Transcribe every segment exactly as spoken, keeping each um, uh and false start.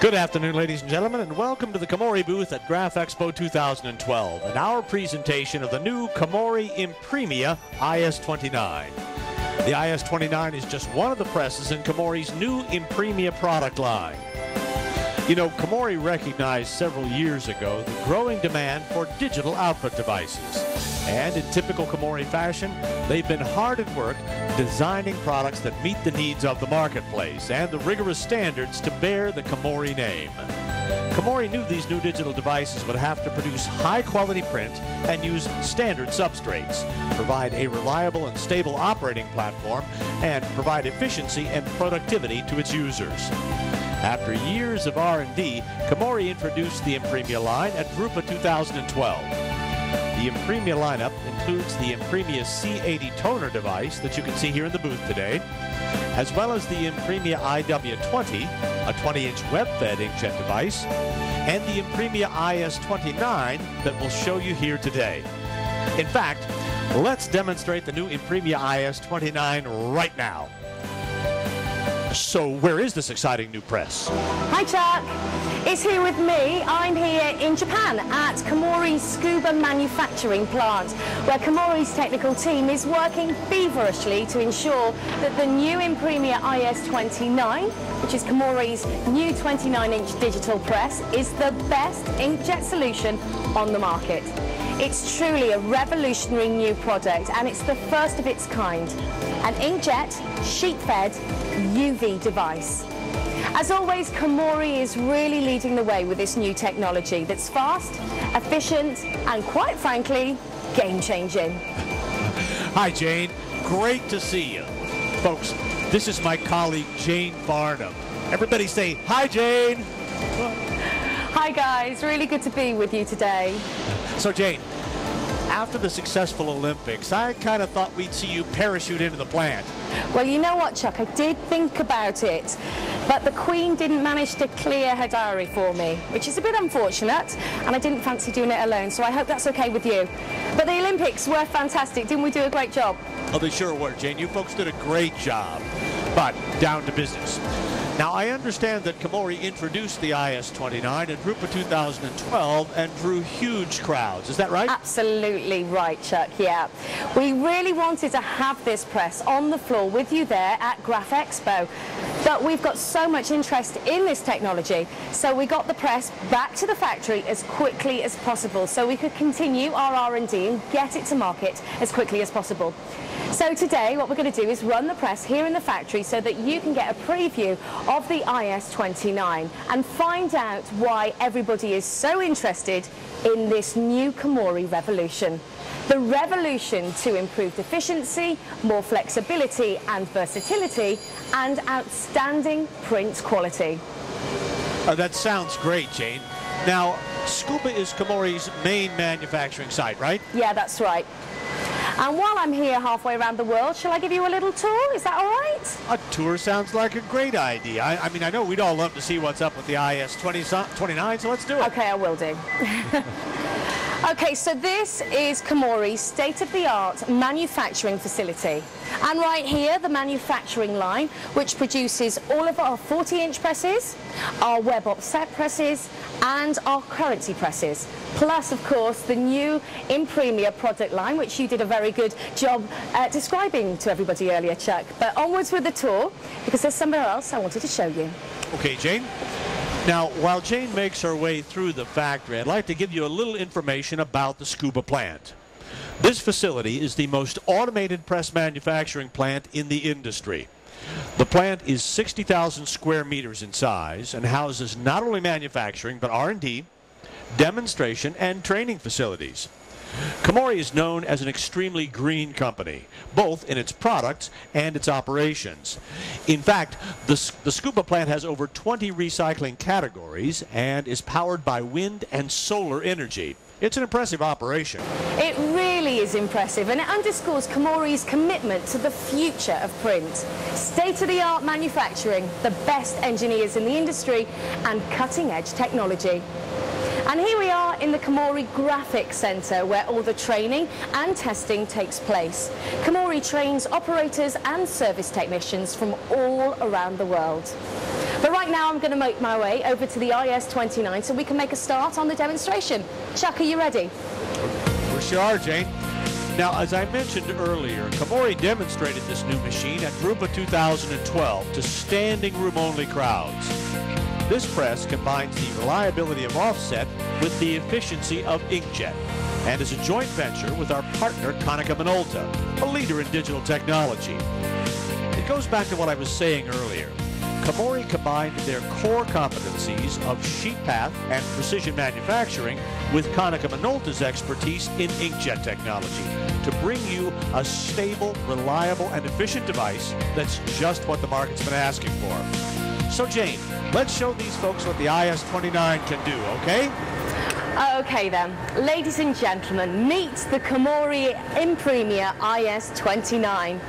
Good afternoon, ladies and gentlemen, and welcome to the Komori booth at Graph Expo two thousand twelve and our presentation of the new Komori Impremia I S twenty-nine. The I S twenty-nine is just one of the presses in Komori's new Impremia product line. You know, Komori recognized several years ago the growing demand for digital output devices. And in typical Komori fashion, they've been hard at work designing products that meet the needs of the marketplace and the rigorous standards to bear the Komori name. Komori knew these new digital devices would have to produce high-quality print and use standard substrates, provide a reliable and stable operating platform, and provide efficiency and productivity to its users. After years of R and D, Komori introduced the Impremia line at drupa two thousand twelve. The Impremia lineup includes the Impremia C eighty toner device that you can see here in the booth today, as well as the Impremia I W twenty, a twenty-inch web-fed inkjet device, and the Impremia I S twenty-nine that we'll show you here today. In fact, let's demonstrate the new Impremia I S twenty-nine right now. So where is this exciting new press? Hi Chuck, it's here with me. I'm here in Japan at Komori's Tsukuba manufacturing plant, where Komori's technical team is working feverishly to ensure that the new Impremia I S twenty-nine, which is Komori's new twenty-nine inch digital press, is the best inkjet solution on the market. It's truly a revolutionary new product, and it's the first of its kind. An inkjet, sheet-fed, U V device. As always, Komori is really leading the way with this new technology that's fast, efficient, and quite frankly, game-changing. Hi, Jane. Great to see you. Folks, this is my colleague, Jane Barnum. Everybody say, hi, Jane. Hi, guys. Really good to be with you today. So, Jane, after the successful Olympics, I kind of thought we'd see you parachute into the plant. Well, you know what, Chuck? I did think about it, but the Queen didn't manage to clear her diary for me, which is a bit unfortunate, and I didn't fancy doing it alone, so I hope that's okay with you. But the Olympics were fantastic. Didn't we do a great job? Oh, they sure were, Jane. You folks did a great job. But down to business. Now, I understand that Komori introduced the I S twenty-nine at drupa two thousand twelve and drew huge crowds. Is that right? Absolutely right, Chuck, yeah. We really wanted to have this press on the floor with you there at Graph Expo, but we've got so much interest in this technology, so we got the press back to the factory as quickly as possible so we could continue our R and D and get it to market as quickly as possible. So today, what we're going to do is run the press here in the factory so that you can get a preview of the I S twenty-nine and find out why everybody is so interested in this new Komori revolution. The revolution to improved efficiency, more flexibility and versatility, and outstanding print quality. Oh, that sounds great, Jane. Now, Tsukuba is Komori's main manufacturing site, right? Yeah, that's right. And while I'm here halfway around the world, shall I give you a little tour? Is that all right? A tour sounds like a great idea. I, I mean, I know we'd all love to see what's up with the I S twenty-nine, so let's do it. Okay, I will do. Okay, so this is Komori's state-of-the-art manufacturing facility. And right here, the manufacturing line, which produces all of our forty inch presses, our web offset presses, and our currency presses. Plus, of course, the new Impremia product line, which you did a very good job uh, describing to everybody earlier, Chuck. But onwards with the tour, because there's somewhere else I wanted to show you. Okay, Jane. Now, while Jane makes her way through the factory, I'd like to give you a little information about the Tsukuba plant. This facility is the most automated press manufacturing plant in the industry. The plant is sixty thousand square meters in size and houses not only manufacturing but R and D, demonstration, and training facilities. Komori is known as an extremely green company, both in its products and its operations. In fact, the, the Tsukuba plant has over twenty recycling categories and is powered by wind and solar energy. It's an impressive operation. It really is impressive, and it underscores Komori's commitment to the future of print. State-of-the-art manufacturing, the best engineers in the industry, and cutting-edge technology. And here we are in the Komori Graphics Center, where all the training and testing takes place. Komori trains operators and service technicians from all around the world. But right now I'm going to make my way over to the I S twenty-nine so we can make a start on the demonstration. Chuck, are you ready? We sure are, Jane. Now, as I mentioned earlier, Komori demonstrated this new machine at drupa two thousand twelve to standing room-only crowds. This press combines the reliability of offset with the efficiency of inkjet and is a joint venture with our partner Konica Minolta, a leader in digital technology. It goes back to what I was saying earlier. Komori combined their core competencies of sheet path and precision manufacturing with Konica Minolta's expertise in inkjet technology to bring you a stable, reliable, and efficient device that's just what the market's been asking for. So, Jane, let's show these folks what the I S twenty-nine can do, okay? Okay then, ladies and gentlemen, meet the Komori Impremia I S twenty-nine.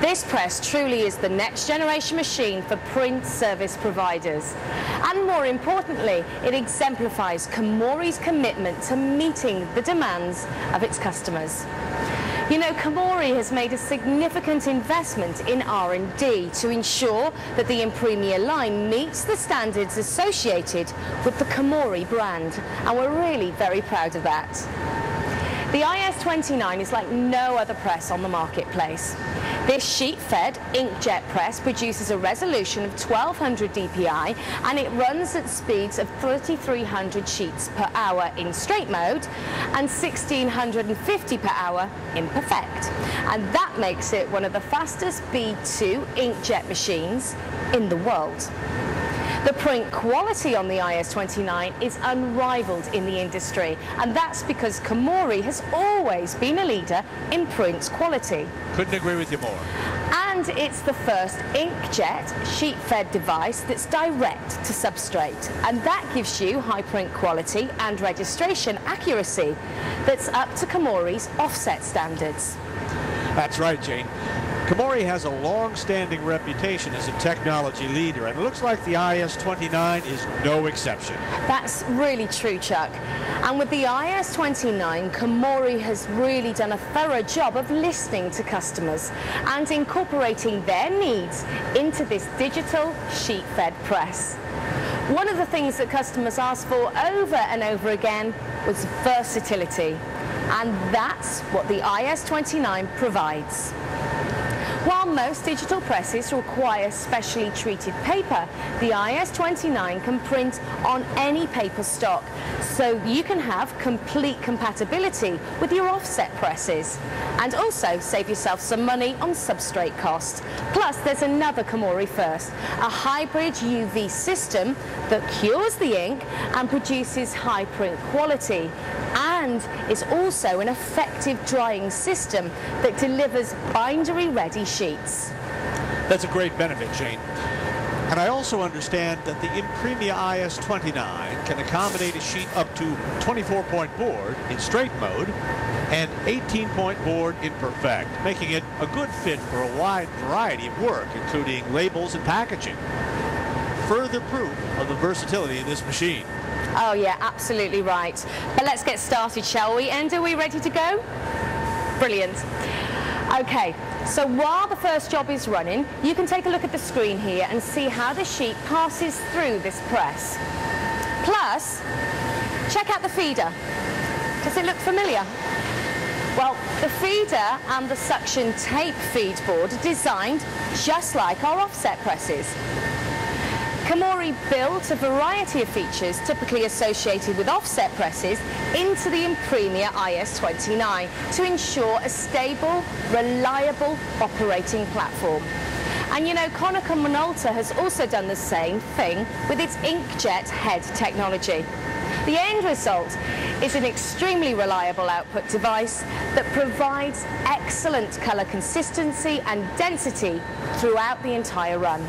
This press truly is the next generation machine for print service providers. And more importantly, it exemplifies Komori's commitment to meeting the demands of its customers. You know, Komori has made a significant investment in R and D to ensure that the Impremia line meets the standards associated with the Komori brand, and we're really very proud of that. The I S twenty-nine is like no other press on the marketplace. This sheet-fed inkjet press produces a resolution of twelve hundred D P I and it runs at speeds of thirty-three hundred sheets per hour in straight mode and sixteen fifty per hour in perfect. And that makes it one of the fastest B two inkjet machines in the world. The print quality on the I S twenty-nine is unrivaled in the industry, and that's because Komori has always been a leader in print quality. Couldn't agree with you more. And it's the first inkjet sheet-fed device that's direct to substrate, and that gives you high print quality and registration accuracy that's up to Komori's offset standards. That's right, Jane. Komori has a long-standing reputation as a technology leader, and it looks like the I S twenty-nine is no exception. That's really true, Chuck. And with the I S twenty-nine, Komori has really done a thorough job of listening to customers and incorporating their needs into this digital sheet-fed press. One of the things that customers asked for over and over again was versatility, and that's what the I S twenty-nine provides. While most digital presses require specially treated paper, the I S twenty-nine can print on any paper stock, so you can have complete compatibility with your offset presses and also save yourself some money on substrate costs. Plus, there's another Komori first, a hybrid U V system that cures the ink and produces high print quality, and is also an effective drying system that delivers bindery-ready sheets. That's a great benefit, Jane. And I also understand that the Impremia I S twenty-nine can accommodate a sheet up to twenty-four point board in straight mode and eighteen point board in perfect, making it a good fit for a wide variety of work, including labels and packaging. Further proof of the versatility of this machine. Oh yeah, absolutely right. But let's get started, shall we? And are we ready to go? Brilliant. Okay, so while the first job is running, you can take a look at the screen here and see how the sheet passes through this press. Plus, check out the feeder. Does it look familiar? Well, the feeder and the suction tape feed board are designed just like our offset presses. Komori built a variety of features typically associated with offset presses into the Impremia I S twenty-nine to ensure a stable, reliable operating platform. And you know, Konica Minolta has also done the same thing with its inkjet head technology. The end result is an extremely reliable output device that provides excellent colour consistency and density throughout the entire run.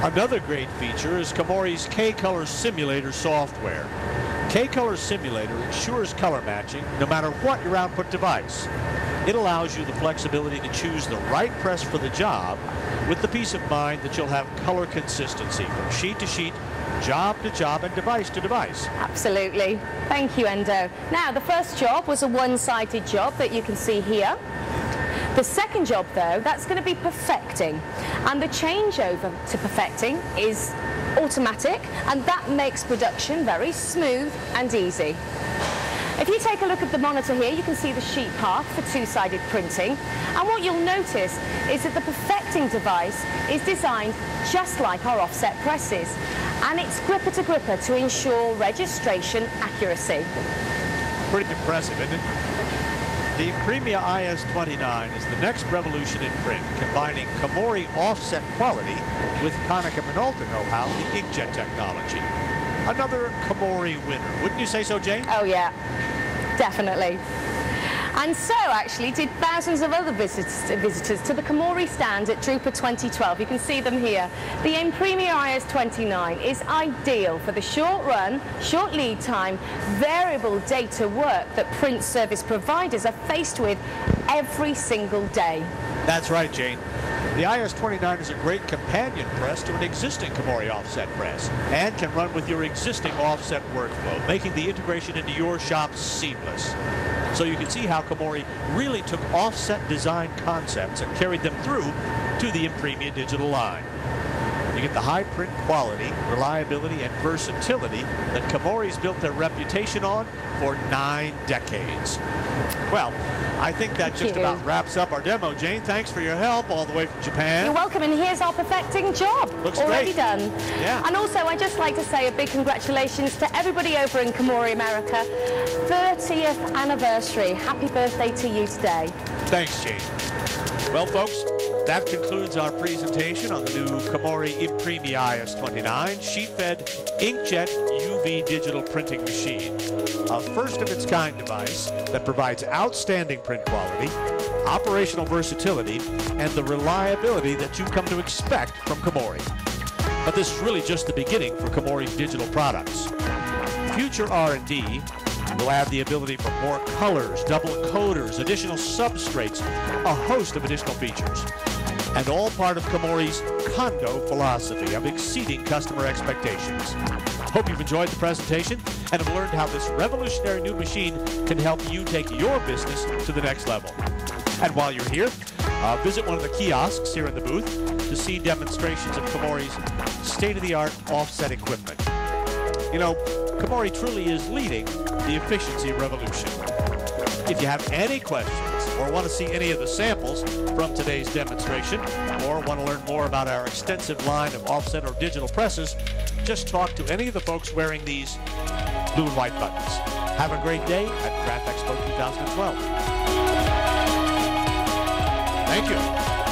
Another great feature is Komori's K-Color Simulator software. K-Color Simulator ensures color matching no matter what your output device. It allows you the flexibility to choose the right press for the job with the peace of mind that you'll have color consistency from sheet to sheet, job to job, and device to device. Absolutely. Thank you, Endo. Now, the first job was a one-sided job that you can see here. The second job, though, that's going to be perfecting, and the changeover to perfecting is automatic, and that makes production very smooth and easy. If you take a look at the monitor here, you can see the sheet path for two-sided printing, and what you'll notice is that the perfecting device is designed just like our offset presses, and it's gripper to gripper to ensure registration accuracy. Pretty impressive, isn't it? The Impremia I S twenty-nine is the next revolution in print, combining Komori offset quality with Konica Minolta know-how in inkjet technology. Another Komori winner, wouldn't you say so, Jane? Oh yeah, definitely. And so, actually, did thousands of other visits, visitors to the Komori stand at drupa twenty twelve. You can see them here. The Impremia I S twenty-nine is ideal for the short run, short lead time, variable data work that print service providers are faced with every single day. That's right, Jane. The I S twenty-nine is a great companion press to an existing Komori offset press and can run with your existing offset workflow, making the integration into your shop seamless. So you can see how Komori really took offset design concepts and carried them through to the Impremia digital line. You get the high print quality, reliability, and versatility that Komori's built their reputation on for nine decades. Well, I think that just about wraps up our demo, Jane. Thanks for your help all the way from Japan. You're welcome, and here's our perfecting job. Looks already great. Done. Yeah. And also, I'd just like to say a big congratulations to everybody over in Komori America. thirtieth anniversary. Happy birthday to you today. Thanks, Jane. Well, folks, that concludes our presentation on the new Komori Impremia I S twenty-nine sheet-fed inkjet U V digital printing machine, a first-of-its-kind device that provides outstanding print quality, operational versatility, and the reliability that you come to expect from Komori. But this is really just the beginning for Komori's digital products. Future R and D will add the ability for more colors, double coders, additional substrates, a host of additional features. And all part of Komori's Kando philosophy of exceeding customer expectations. Hope you've enjoyed the presentation and have learned how this revolutionary new machine can help you take your business to the next level. And while you're here, uh, visit one of the kiosks here in the booth to see demonstrations of Komori's state-of-the-art offset equipment. You know, Komori truly is leading the efficiency revolution. If you have any questions or want to see any of the samples from today's demonstration or want to learn more about our extensive line of offset or digital presses, just talk to any of the folks wearing these blue and white buttons. Have a great day at Graph Expo twenty twelve. Thank you.